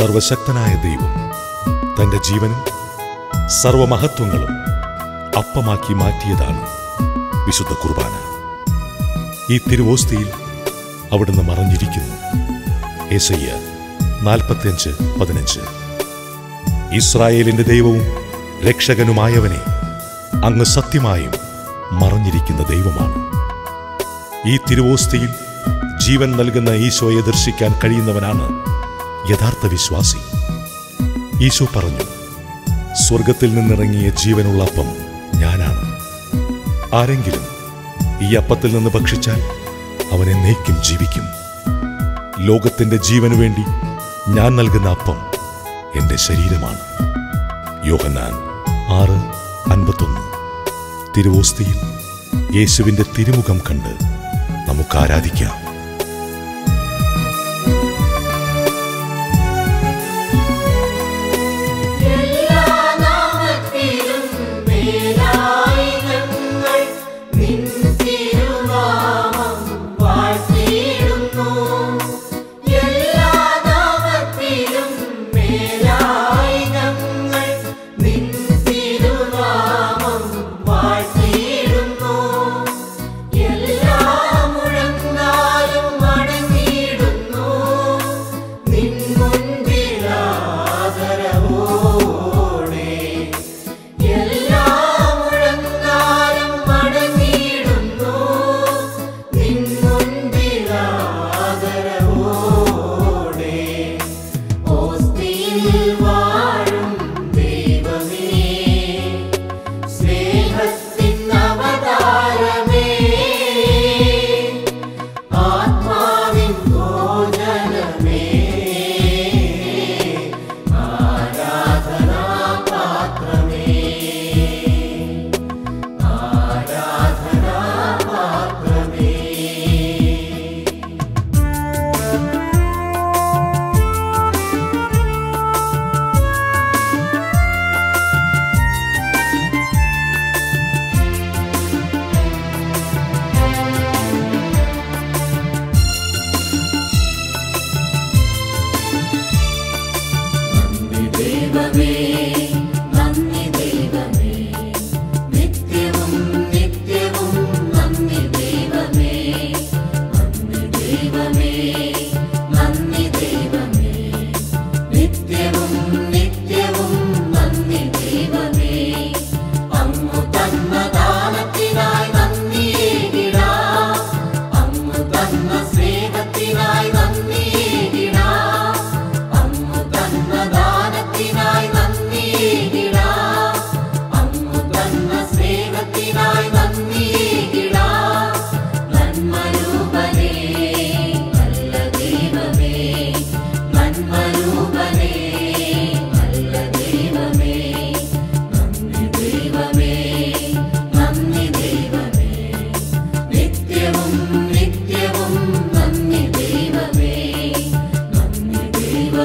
സർവശക്തനായ ദൈവം തൻ്റെ ജീവനും സർവമഹത്വങ്ങളും അപ്പമാക്കി മാറ്റിയതാണ് വിശുദ്ധ കുർബാന. ഈ തിരുവോസ്തിയിൽ അവിടുന്ന് മറഞ്ഞിരിക്കുന്നു. യെശയ്യാ 45:15. ഇസ്രായേലിൻ്റെ ദൈവവും രക്ഷകനുമായവനെ അങ്ങ് സത്യമായും മറഞ്ഞിരിക്കുന്ന ദൈവമാണ്. ഈ തിരുവോസ്തിയിൽ ജീവൻ നൽകുന്ന ഈശോയെ ദർശിക്കാൻ കഴിയുന്നവനാണ് യഥാർത്ഥ വിശ്വാസി. ഈശോ പറഞ്ഞു, സ്വർഗത്തിൽ നിന്നിറങ്ങിയ ജീവനുള്ള അപ്പം ഞാനാണ്. ആരെങ്കിലും ഈ അപ്പത്തിൽ നിന്ന് ഭക്ഷിച്ചാൽ അവനെ എന്നേക്കും ജീവിക്കും. ലോകത്തിൻ്റെ ജീവനു വേണ്ടി ഞാൻ നൽകുന്ന അപ്പം എൻ്റെ ശരീരമാണ്. യോഹന്നാൻ 6:51. തിരുവോസ്തിയിൽ യേശുവിൻ്റെ തിരുമുഖം കണ്ട് നമുക്ക് ആരാധിക്കാം.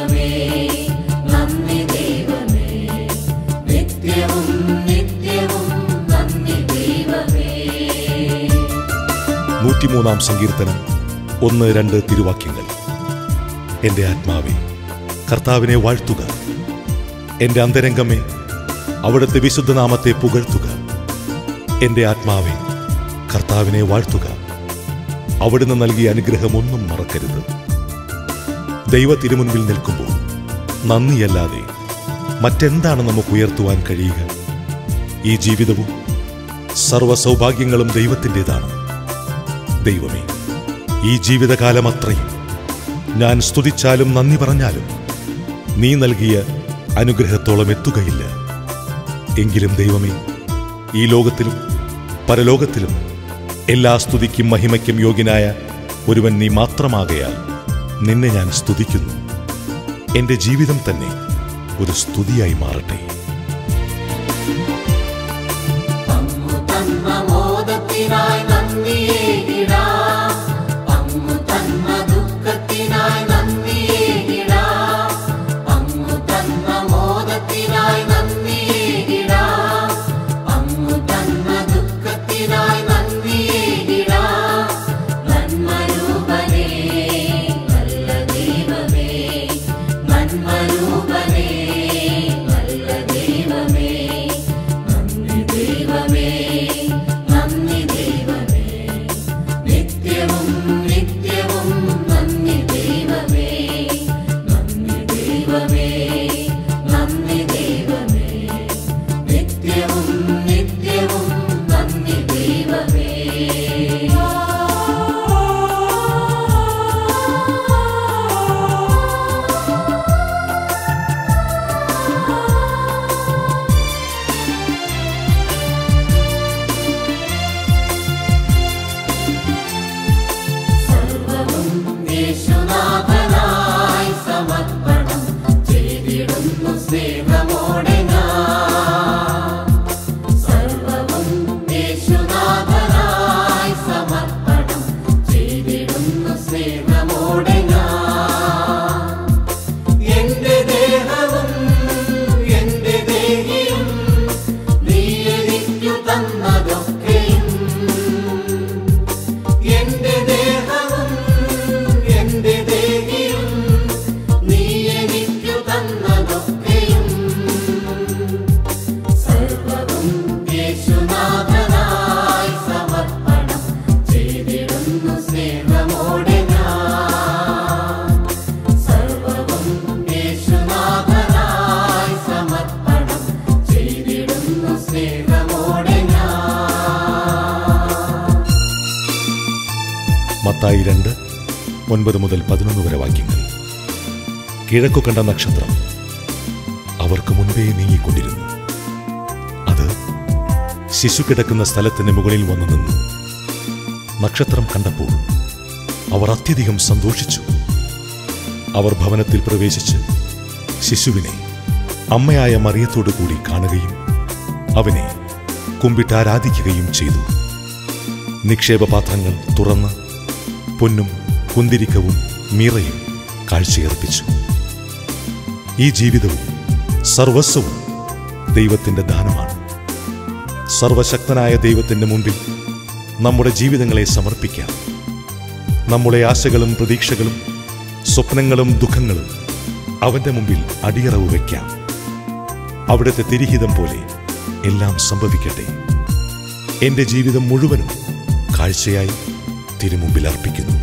103-ാം സങ്കീർത്തനം 1-2 തിരുവാക്യങ്ങൾ. എൻ്റെ ആത്മാവേ, കർത്താവിനെ വാഴ്ത്തുക. എൻ്റെ അന്തരംഗമേ, അവിടുത്തെ വിശുദ്ധനാമത്തെ പുകഴ്ത്തുക. എൻ്റെ ആത്മാവേ, കർത്താവിനെ വാഴ്ത്തുക. അവിടുന്ന് നൽകിയ അനുഗ്രഹമൊന്നും മറക്കരുത്. ദൈവ തിരുമുൻപിൽ നിൽക്കുമ്പോൾ നന്ദിയല്ലാതെ മറ്റെന്താണ് നമുക്ക് ഉയർത്തുവാൻ കഴിയുക? ഈ ജീവിതവും സർവ്വസൗഭാഗ്യങ്ങളും ദൈവത്തിൻ്റെതാണ്. ദൈവമേ, ഈ ജീവിതകാലം അത്രയും ഞാൻ സ്തുതിച്ചാലും നന്ദി പറഞ്ഞാലും നീ നൽകിയ അനുഗ്രഹത്തോളം എത്തുകയില്ല. എങ്കിലും ദൈവമേ, ഈ ലോകത്തിലും പരലോകത്തിലും എല്ലാ സ്തുതിക്കും മഹിമയ്ക്കും യോഗ്യനായ ഒരുവൻ നീ മാത്രമാകയാൽ നിന്നെ ഞാൻ സ്തുതിക്കുന്നു. എൻ്റെ ജീവിതം തന്നെ ഒരു സ്തുതിയായി മാറട്ടെ. മത്തായി 2:9 മുതൽ 11 വരെ വാക്യങ്ങൾ. കിഴക്കു കണ്ട നക്ഷത്രം അവർക്ക് മുൻപേ നീങ്ങിക്കൊണ്ടിരുന്നു. അത് ശിശു കിടക്കുന്ന സ്ഥലത്തിന് മുകളിൽ വന്നു നിന്നു. നക്ഷത്രം കണ്ടപ്പോൾ അവർ അത്യധികം സന്തോഷിച്ചു. അവർ ഭവനത്തിൽ പ്രവേശിച്ച് ശിശുവിനെ അമ്മയായ മറിയത്തോടു കൂടി കാണുകയും അവനെ കുമ്പിട്ടാരാധിക്കുകയും ചെയ്തു. നിക്ഷേപപാത്രങ്ങൾ തുറന്ന് പൊന്നും കുന്തിരിക്കവും മീറയും കാഴ്ചയർപ്പിച്ചു. ഈ ജീവിതവും സർവസ്വവും ദൈവത്തിൻ്റെ ദാനമാണ്. സർവശക്തനായ ദൈവത്തിൻ്റെ മുൻപിൽ നമ്മുടെ ജീവിതങ്ങളെ സമർപ്പിക്കാം. നമ്മുടെ ആശകളും പ്രതീക്ഷകളും സ്വപ്നങ്ങളും ദുഃഖങ്ങളും അവൻ്റെ മുമ്പിൽ അടിയറവ് വയ്ക്കാം. അവിടുത്തെ തിരിഹിതം പോലെ എല്ലാം സംഭവിക്കട്ടെ. എൻ്റെ ജീവിതം മുഴുവനും കാഴ്ചയായി തിരുമുമ്പിൽ അർപ്പിക്കുന്നു.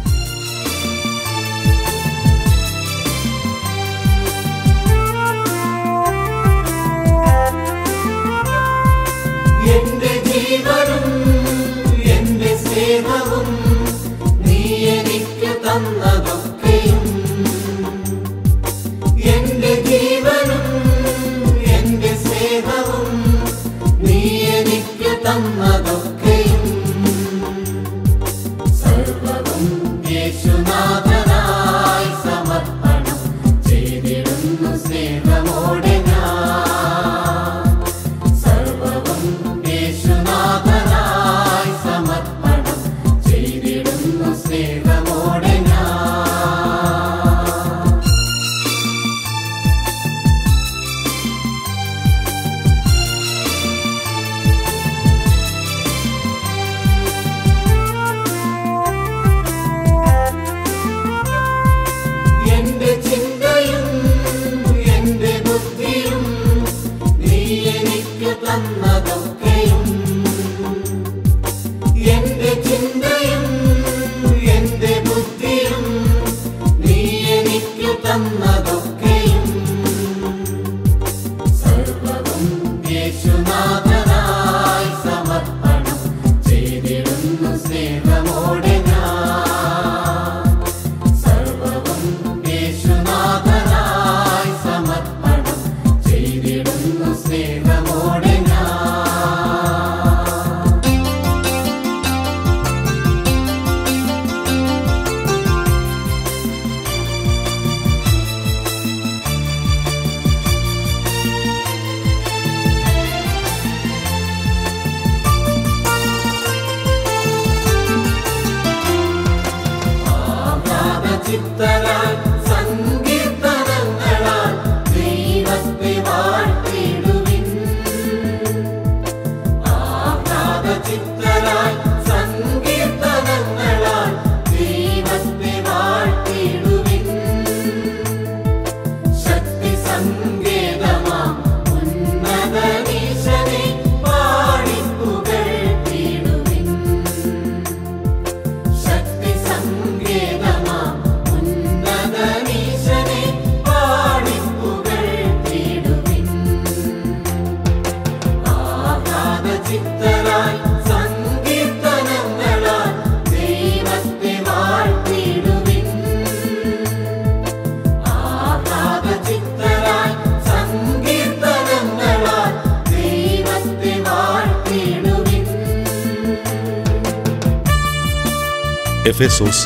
എഫേസോസ്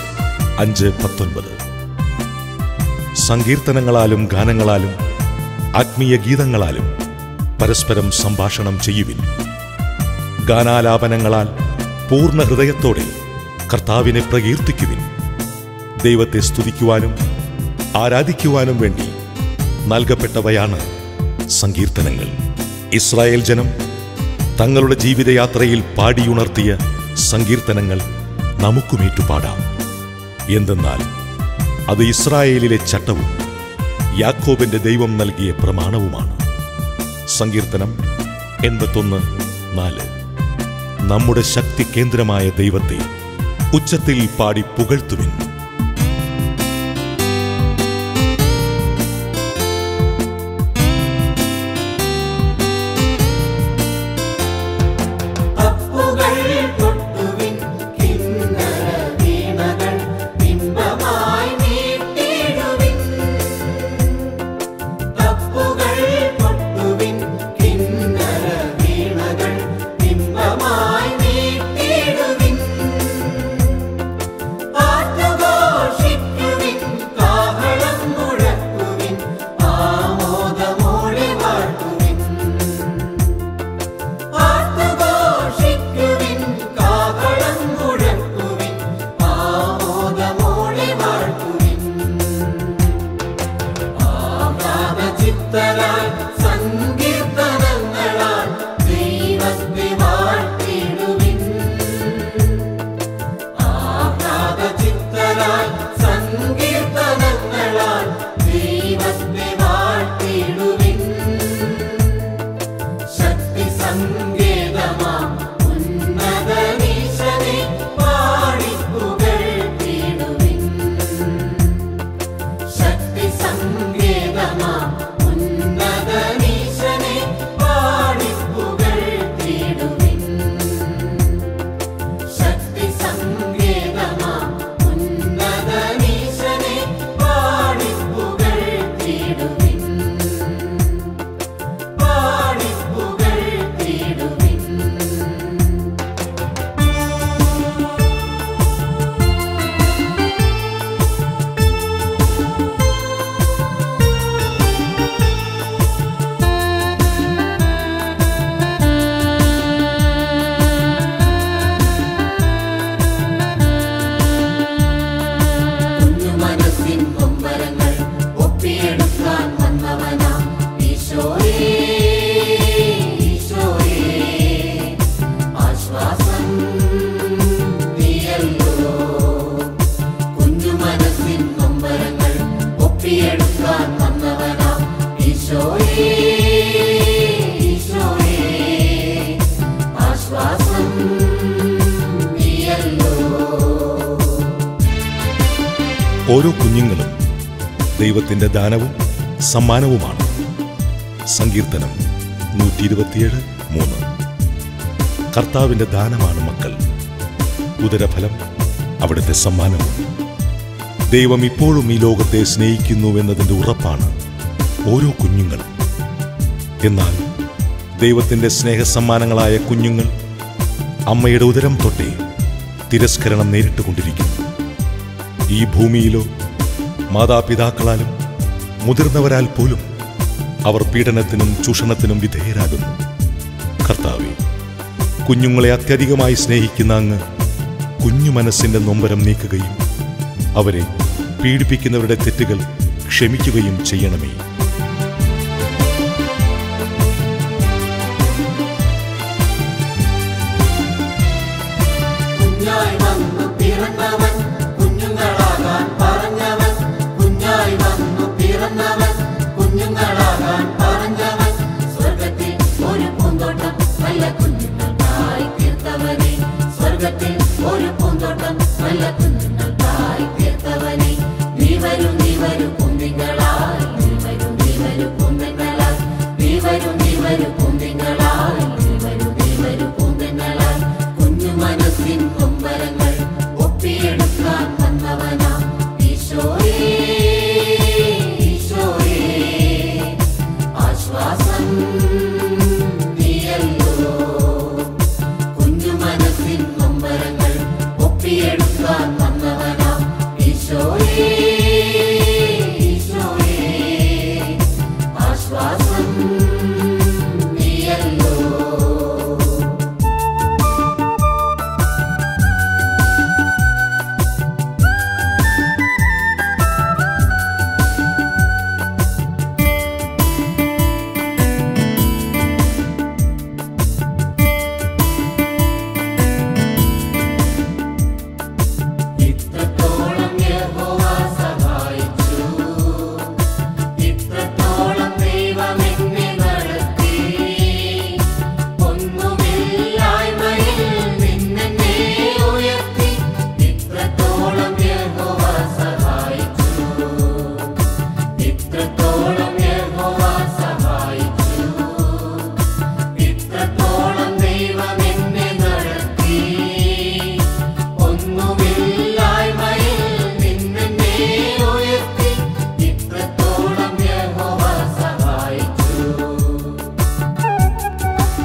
5:19 സങ്കീർത്തനങ്ങളാലും ഗാനങ്ങളാലും ആത്മീയ ഗീതങ്ങളാലും പരസ്പരം സംഭാഷണം ചെയ്യുവിൻ. ഗാനാലാപനങ്ങളാൽ പൂർണ്ണ ഹൃദയത്തോടെ കർത്താവിനെ പ്രകീർത്തിക്കുവിൻ. ദൈവത്തെ സ്തുതിക്കുവാനും ആരാധിക്കുവാനും വേണ്ടി നൽകപ്പെട്ടവയാണ് സങ്കീർത്തനങ്ങൾ. ഇസ്രായേൽ ജനം തങ്ങളുടെ ജീവിതയാത്രയിൽ പാടിയുണർത്തിയ സങ്കീർത്തനങ്ങൾ നമുക്കുമേറ്റുപാടാം. എന്തെന്നാൽ അത് ഇസ്രായേലിലെ ചട്ടവും യാക്കോബിന്റെ ദൈവം നൽകിയ പ്രമാണവുമാണ്. സങ്കീർത്തനം 81:4 നമ്മുടെ ശക്തി കേന്ദ്രമായ ദൈവത്തെ ഉച്ചത്തിൽ പാടി പുകഴ്ത്തുവിൻ. ശക്തി സങ്കേതമാം ഉന്നതനീശനെ ഓരോ കുഞ്ഞുങ്ങളും ദൈവത്തിൻ്റെ ദാനവും സമ്മാനവുമാണ്. സങ്കീർത്തനം 127:3. കർത്താവിൻ്റെ ദാനമാണ് മക്കൾ, ഉദരഫലം അവിടുത്തെ സമ്മാനവും. ദൈവം ഇപ്പോഴും ഈ ലോകത്തെ സ്നേഹിക്കുന്നുവെന്നതിൻ്റെ ഉറപ്പാണ് ഓരോ കുഞ്ഞുങ്ങളും. എന്നാൽ ദൈവത്തിൻ്റെ സ്നേഹസമ്മാനങ്ങളായ കുഞ്ഞുങ്ങൾ അമ്മയുടെ ഉദരം തൊട്ടേ തിരസ്കരണം നേരിട്ടുകൊണ്ടിരിക്കുന്നു. ഈ ഭൂമിയിലോ മാതാപിതാക്കളാലും മുതിർന്നവരാൽ പോലും അവർ പീഡനത്തിനും ചൂഷണത്തിനും വിധേയരാകുന്നു. കർത്താവേ, കുഞ്ഞുങ്ങളെ അത്യധികമായി സ്നേഹിക്കുന്ന അങ്ങ് കുഞ്ഞു മനസ്സിൻ്റെ നൊമ്പരം നീക്കുകയും അവരെ പീഡിപ്പിക്കുന്നവരുടെ തെറ്റുകൾ ക്ഷമിക്കുകയും ചെയ്യണമേ.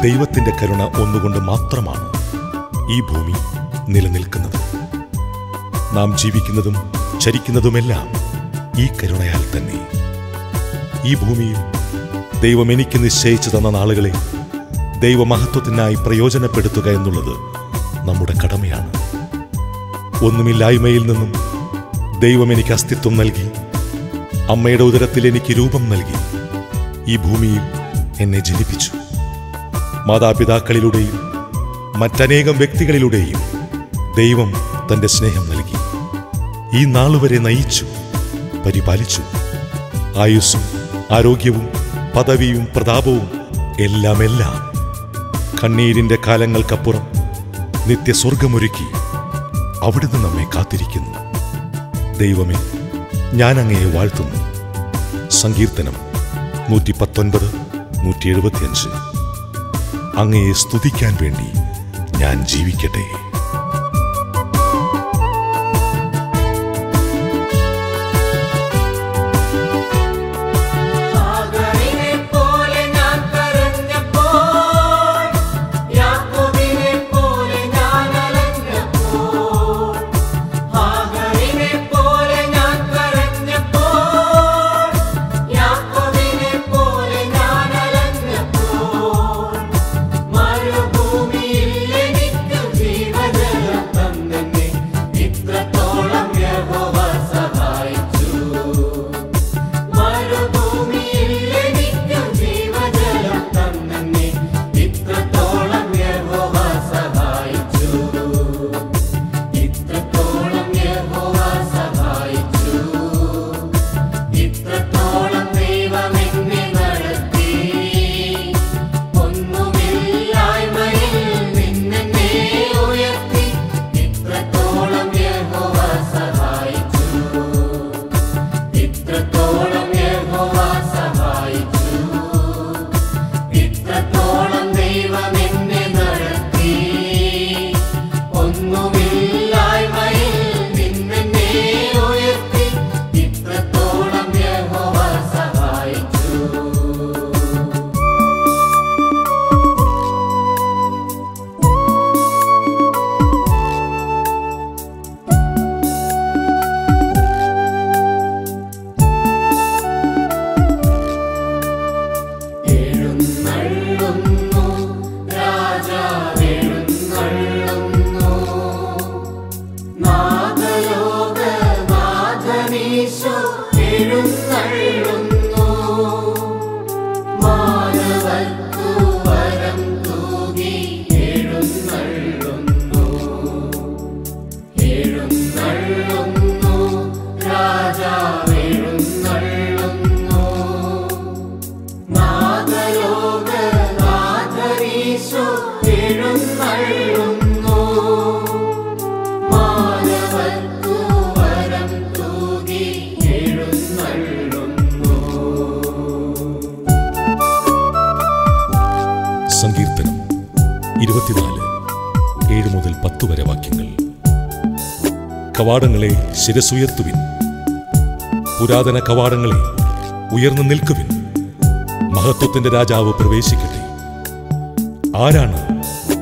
ദൈവത്തിൻ്റെ കരുണ ഒന്നുകൊണ്ട് മാത്രമാണ് ഈ ഭൂമി നിലനിൽക്കുന്നത്. നാം ജീവിക്കുന്നതും ചരിക്കുന്നതുമെല്ലാം ഈ കരുണയാൽ തന്നെ. ഈ ഭൂമിയിൽ ദൈവം എനിക്ക് നിശ്ചയിച്ചു തന്ന നാളുകളെ ദൈവമഹത്വത്തിനായി പ്രയോജനപ്പെടുത്തുക എന്നുള്ളത് നമ്മുടെ കടമയാണ്. ഒന്നുമില്ലായ്മയിൽ നിന്നും ദൈവം എനിക്ക് അസ്തിത്വം നൽകി, അമ്മയുടെ ഉദരത്തിൽ എനിക്ക് രൂപം നൽകി, ഈ ഭൂമിയിൽ എന്നെ ജനിപ്പിച്ചു. മാതാപിതാക്കളിലൂടെയും മറ്റനേകം വ്യക്തികളിലൂടെയും ദൈവം തൻ്റെ സ്നേഹം നൽകി ഈ നാളുവരെ നയിച്ചു, പരിപാലിച്ചു. ആയുസ്സും ആരോഗ്യവും പദവിയും പ്രതാപവും എല്ലാമെല്ലാം കണ്ണീരിൻ്റെ കാലങ്ങൾക്കപ്പുറം നിത്യസ്വർഗമൊരുക്കി അവിടുന്ന് നമ്മെ കാത്തിരിക്കുന്നു. ദൈവമേ, ഞാൻ അങ്ങയെ വാഴ്ത്തുന്നു. സങ്കീർത്തനം 119:175. അങ്ങയെ സ്തുതിക്കാൻ വേണ്ടി ഞാൻ ജീവിക്കട്ടെ. കവാടങ്ങളെ ശിരസുയർത്തുവിൻ, പുരാതന കവാടങ്ങളെ ഉയർന്നു നിൽക്കുവിൻ, മഹത്വത്തിന്റെ രാജാവ് പ്രവേശിക്കട്ടെ. ആരാണ്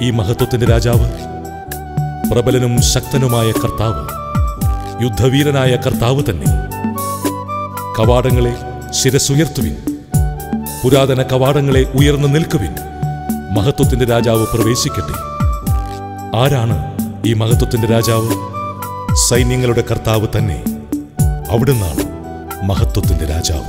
ഈ മഹത്വത്തിന്റെ രാജാവ്? പ്രബലനും ശക്തനുമായ കർത്താവ്, യുദ്ധവീരനായ കർത്താവ് തന്നെ. കവാടങ്ങളെ ശിരസുയർത്തുവിൻ, പുരാതന കവാടങ്ങളെ ഉയർന്നു നിൽക്കുവിൻ, മഹത്വത്തിന്റെ രാജാവ് പ്രവേശിക്കട്ടെ. ആരാണ് ഈ മഹത്വത്തിന്റെ രാജാവ്? സൈന്യങ്ങളുടെ കർത്താവ് തന്നെ. അവിടുന്നാണ് മഹത്വത്തിന്റെ രാജാവ്.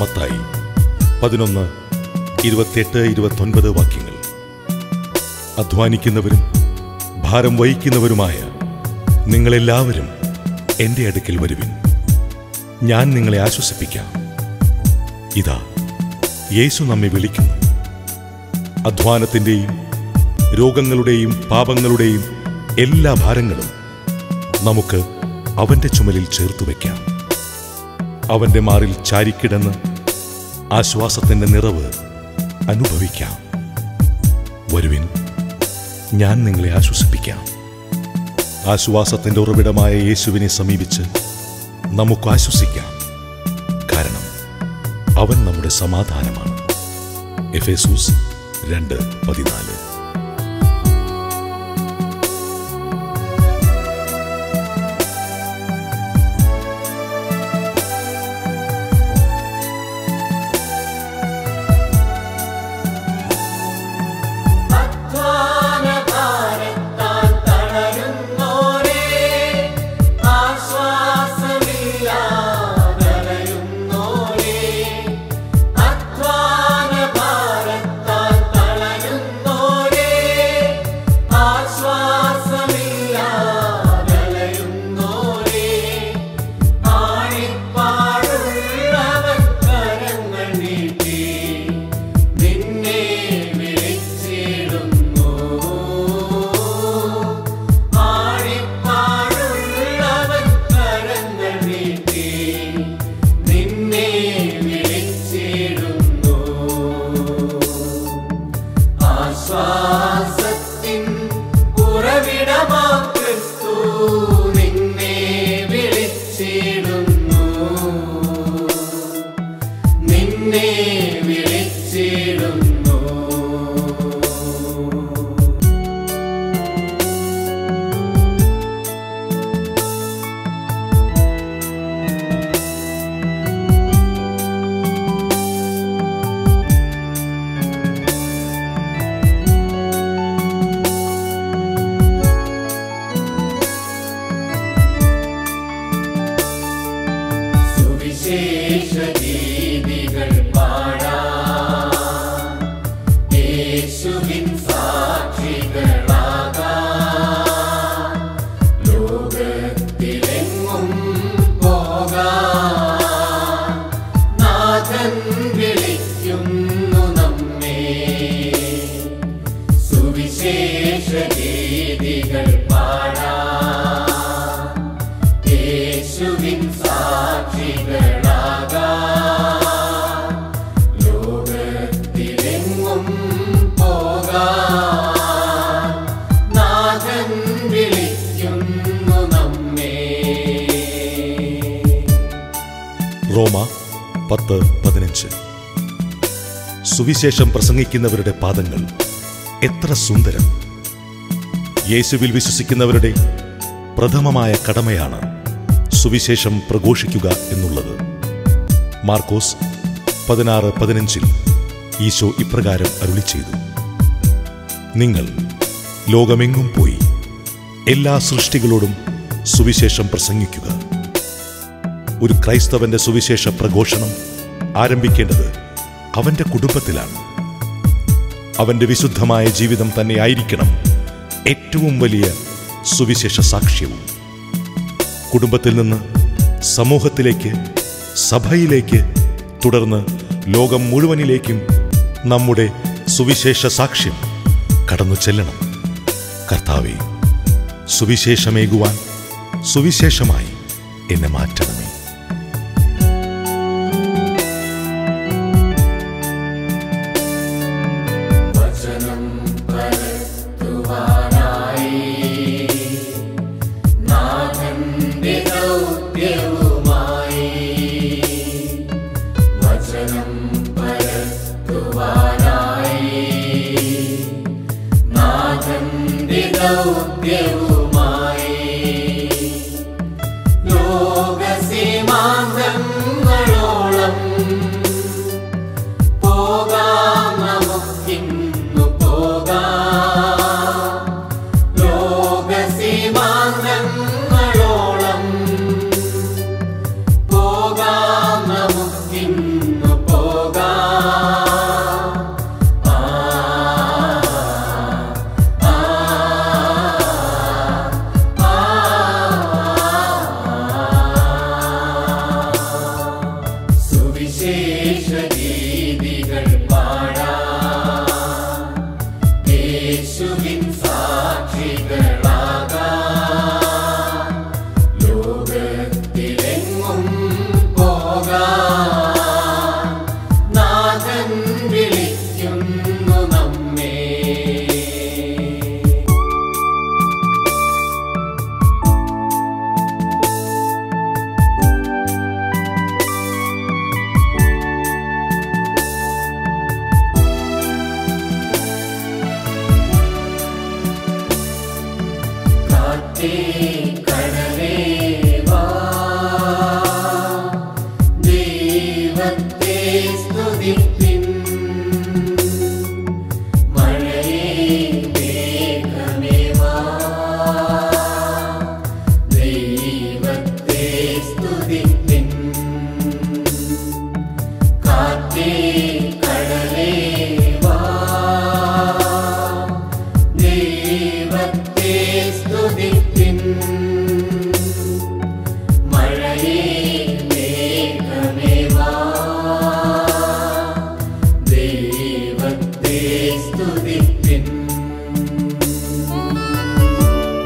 മത്തായി 11:28-29 വാക്യങ്ങൾ. അധ്വാനിക്കുന്നവരും ഭാരം വഹിക്കുന്നവരുമായ നിങ്ങളെല്ലാവരും എൻ്റെ അടുക്കൽ വരുവിൻ, ഞാൻ നിങ്ങളെ ആശ്വസിപ്പിക്കാം. ഇതാ യേശു നമ്മെ വിളിക്കുന്നു. അധ്വാനത്തിൻ്റെയും രോഗങ്ങളുടെയും പാപങ്ങളുടെയും എല്ലാ ഭാരങ്ങളും നമുക്ക് അവൻ്റെ ചുമലിൽ ചേർത്തു വയ്ക്കാം. അവൻ്റെ മാറിൽ ചാരിക്കിടന്ന് ആശ്വാസത്തിൻ്റെ നിറവ് അനുഭവിക്കാം. വരുവിൻ, ഞാൻ നിങ്ങളെ ആശ്വസിപ്പിക്കാം. ആശ്വാസത്തിൻ്റെ ഉറവിടമായ യേശുവിനെ സമീപിച്ച് നമുക്ക് ആശ്വസിക്കാം. കാരണം അവൻ നമ്മുടെ സമാധാനമാണ്. എഫേസൂസ് 2:14. വിശേഷ രീതികൾ പാടാം, യേശുവിൻ സാക്ഷികളാകാം, ലോകത്തിലെങ്ങും പോകാം. നാഥൻ വിളിക്കുന്നു നമ്മെ, സുവിശേഷ രീതികൾ പാടാം, യേശുവിൻ റോമ 10:15. സുവിശേഷം പ്രസംഗിക്കുന്നവരുടെ പാദങ്ങൾ എത്ര സുന്ദരം! യേശുവിൽ വിശ്വസിക്കുന്നവരുടെ പ്രഥമമായ കടമയാണ് സുവിശേഷം പ്രഘോഷിക്കുക എന്നുള്ളത്. മാർക്കോസ് 16:15 ഈശോ ഇപ്രകാരം അരുളി ചെയ്തു: നിങ്ങൾ ലോകമെങ്ങും പോയി എല്ലാ സൃഷ്ടികളോടും സുവിശേഷം പ്രസംഗിക്കുക. ഒരു ക്രൈസ്തവന്റെ സുവിശേഷ പ്രഘോഷണം ആരംഭിക്കേണ്ടത് അവന്റെ കുടുംബത്തിലാണ്. അവന്റെ വിശുദ്ധമായ ജീവിതം തന്നെയായിരിക്കണം ഏറ്റവും വലിയ സുവിശേഷ സാക്ഷ്യവും. കുടുംബത്തിൽ നിന്ന് സമൂഹത്തിലേക്ക്, സഭയിലേക്ക്, തുടർന്ന് ലോകം മുഴുവനിലേക്കും നമ്മുടെ സുവിശേഷ സാക്ഷ്യം കടന്നു ചെല്ലണം. കർത്താവേ, സുവിശേഷമേകുവാൻ സുവിശേഷമായി എന്നെ മാറ്റണമേ.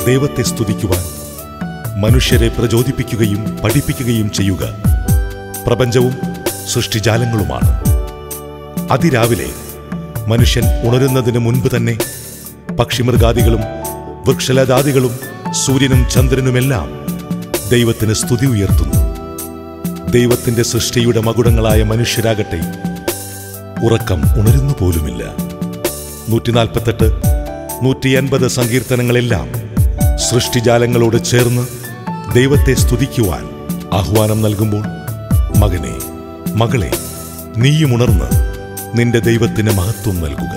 ദൈവത്തെ സ്തുതിക്കുവാൻ മനുഷ്യരെ പ്രചോദിപ്പിക്കുകയും പഠിപ്പിക്കുകയും ചെയ്യുക പ്രപഞ്ചവും സൃഷ്ടിജാലങ്ങളുമാണ്. അതിരാവിലെ മനുഷ്യൻ ഉണരുന്നതിന് മുൻപ് തന്നെ പക്ഷിമൃഗാദികളും വൃക്ഷലതാദികളും സൂര്യനും ചന്ദ്രനുമെല്ലാം ദൈവത്തിന് സ്തുതി ഉയർത്തുന്നു. ദൈവത്തിൻ്റെ സൃഷ്ടിയുടെ മകുടങ്ങളായ മനുഷ്യരാകട്ടെ ഉറക്കം ഉണരുന്നു പോലുമില്ല. 148, 180 സങ്കീർത്തനങ്ങളെല്ലാം സൃഷ്ടിജാലങ്ങളോട് ചേർന്ന് ദൈവത്തെ സ്തുതിക്കുവാൻ ആഹ്വാനം നൽകുമ്പോൾ, മകനെ, മകളെ, നീയും ഉണർന്ന് നിന്റെ ദൈവത്തിന് മഹത്വം നൽകുക.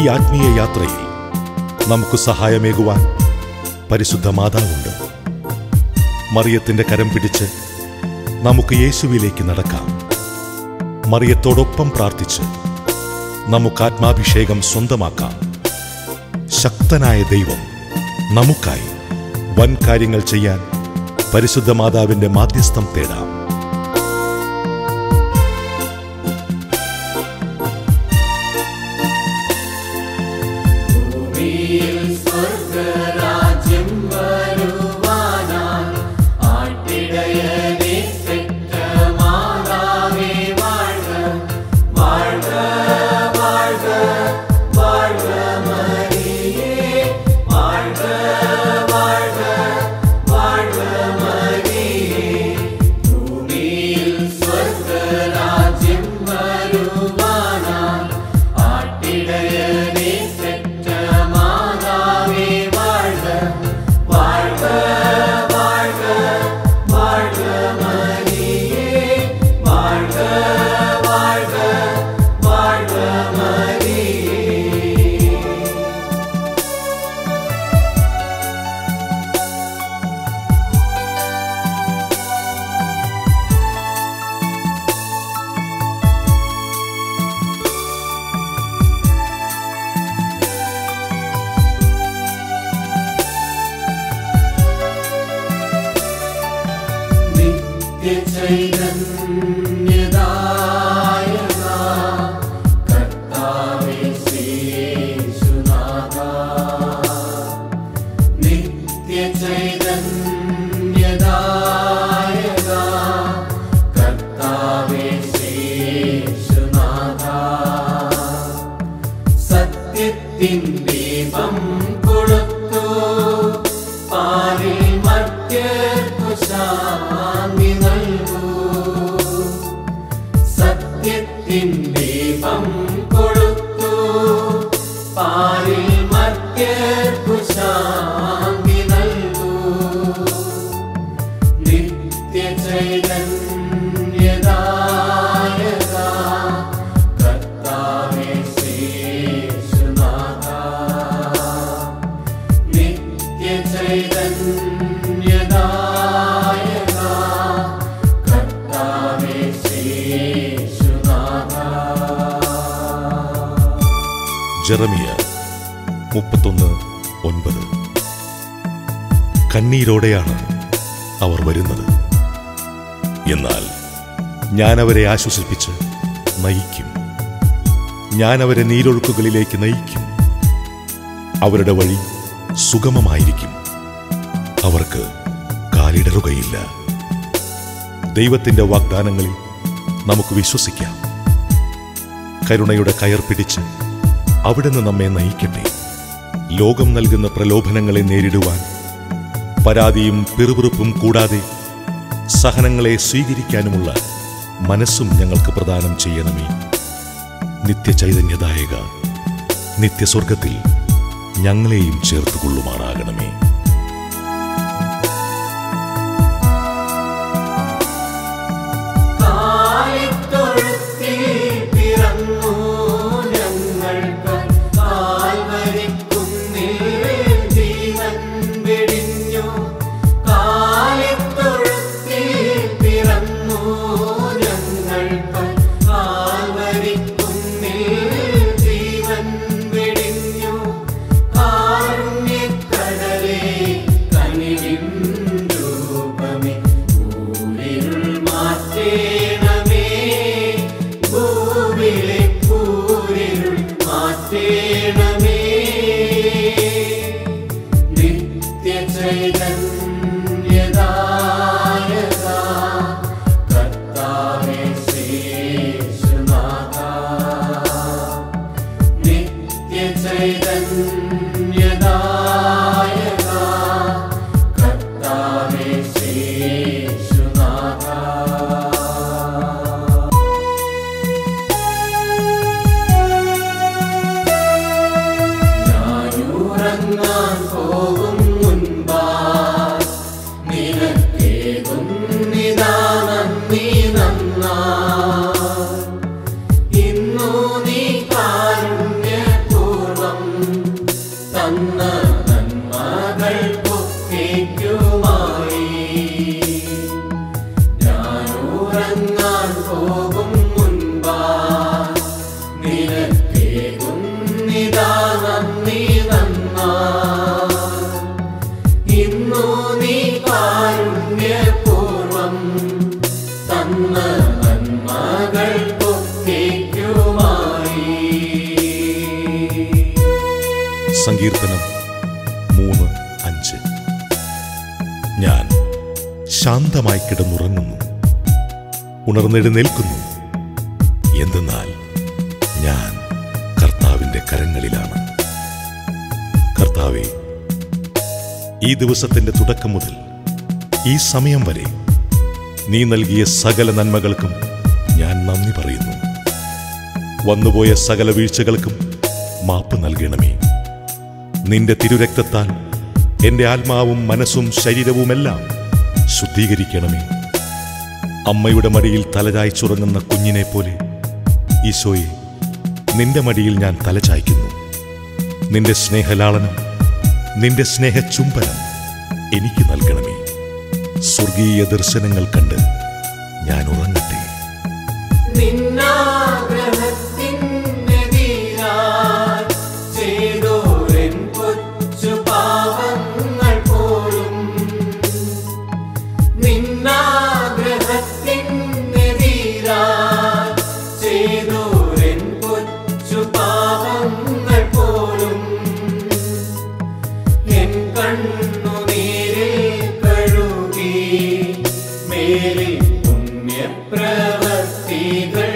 ഈ ആത്മീയ യാത്രയിൽ നമുക്ക് സഹായമേകുവാൻ പരിശുദ്ധ മാതാവുണ്ട്. മറിയത്തിൻ്റെ കരം പിടിച്ച് നമുക്ക് യേശുവിലേക്ക് നടക്കാം. മറിയത്തോടൊപ്പം പ്രാർത്ഥിച്ച് നമുക്ക് ആത്മാഭിഷേകം സ്വന്തമാക്കാം. ശക്തനായ ദൈവം നമുക്കായി വൻ കാര്യങ്ങൾ ചെയ്യാൻ പരിശുദ്ധ മാതാവിൻ്റെ മാധ്യസ്ഥം തേടാം. ജെറമിയ 31:9. കണ്ണീരോടെയാണ് അവർ വരുന്നത്. എന്നാൽ ഞാനവരെ ആശ്വസിപ്പിച്ച് നയിക്കും. ഞാനവരെ നീരൊഴുക്കുകളിലേക്ക് നയിക്കും. അവരുടെ വഴി സുഗമമായിരിക്കും. അവർക്ക് കാലിടറുകയില്ല. ദൈവത്തിൻ്റെ വാഗ്ദാനങ്ങളിൽ നമുക്ക് വിശ്വസിക്കാം. കരുണയുടെ കയർ പിടിച്ച് അവിടുന്ന് നമ്മെ നയിക്കട്ടെ. ലോകം നൽകുന്ന പ്രലോഭനങ്ങളെ നേരിടുവാൻ, പരാതിയും പിറുപിറുപ്പും കൂടാതെ സഹനങ്ങളെ സ്വീകരിക്കാനുമുള്ള മനസ്സും ഞങ്ങൾക്ക് പ്രദാനം ചെയ്യണമേ. നിത്യചൈതന്യദായക നിത്യസ്വർഗത്തിൽ ഞങ്ങളെയും ചേർത്തുകൊള്ളുമാറാകണമേ. സങ്കീർത്തനം 3:5. ഞാൻ ശാന്തമായി കിടന്നുറങ്ങുന്നു, ഉണർന്നെഴുന്നേൽക്കുന്നു, എന്തെന്നാൽ ഞാൻ കർത്താവിൻ്റെ കരങ്ങളിലാണ്. കർത്താവേ, ഈ ദിവസത്തിൻ്റെ തുടക്കം മുതൽ ഈ സമയം വരെ നീ നൽകിയ സകല നന്മകൾക്കും ഞാൻ നന്ദി പറയുന്നു. വന്നുപോയ സകല വീഴ്ചകൾക്കും മാപ്പ് നൽകണമേ. നിന്റെ തിരുരക്തത്താൽ എൻ്റെ ആത്മാവും മനസ്സും ശരീരവുമെല്ലാം ശുദ്ധീകരിക്കണമേ. അമ്മയുടെ മടിയിൽ തലചായ്ച്ചുറങ്ങുന്ന കുഞ്ഞിനെ പോലെ ഈശോയെ, നിന്റെ മടിയിൽ ഞാൻ തലചായ്ക്കുന്നു. നിന്റെ സ്നേഹലാളനം, നിന്റെ സ്നേഹചുംബനം എനിക്ക് നൽകണമേ. സ്വർഗീയ ദർശനങ്ങൾ കണ്ട് ഞാൻ ഉറങ്ങട്ടെ. Never see the